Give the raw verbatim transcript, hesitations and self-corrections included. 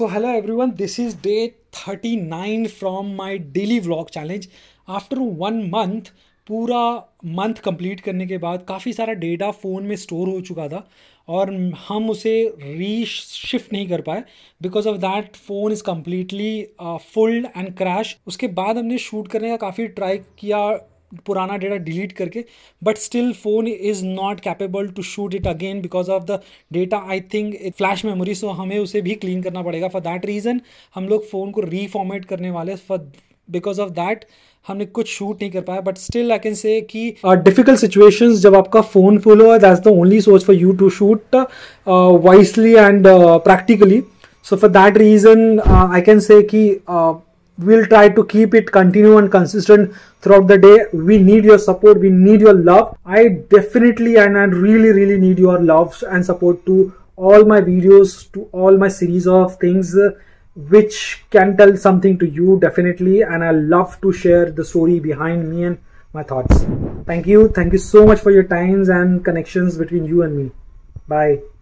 So hello everyone, this is day thirty-nine from my daily vlog challenge. After one month, पूरा month complete करने के बाद काफ़ी सारा डेटा फ़ोन में स्टोर हो चुका था और हम उसे री शिफ्ट नहीं कर पाए. Because of that phone is completely full and crash. उसके बाद हमने शूट करने का काफ़ी ट्राई किया पुराना डेटा डिलीट करके, but still phone is not capable to shoot it again because of the data. I think flash memory, so हमें उसे भी क्लीन करना पड़ेगा. फॉर दैट रीज़न हम लोग फ़ोन को रीफॉर्मेट करने वाले. फॉर बिकॉज ऑफ दैट हमने कुछ शूट नहीं कर पाया, but still I can say कि डिफिकल्ट सिचुएशंस जब आपका फ़ोन फुल हो, that's the only source for you to shoot wisely and practically. So for that reason I can say कि we'll try to keep it continue and consistent throughout the day. We need your support, we need your love. I definitely and I really really need your love and support to all my videos, to all my series of things which can tell something to you definitely, and I love to share the story behind me and my thoughts. Thank you. Thank you so much for your times and connections between you and me. Bye.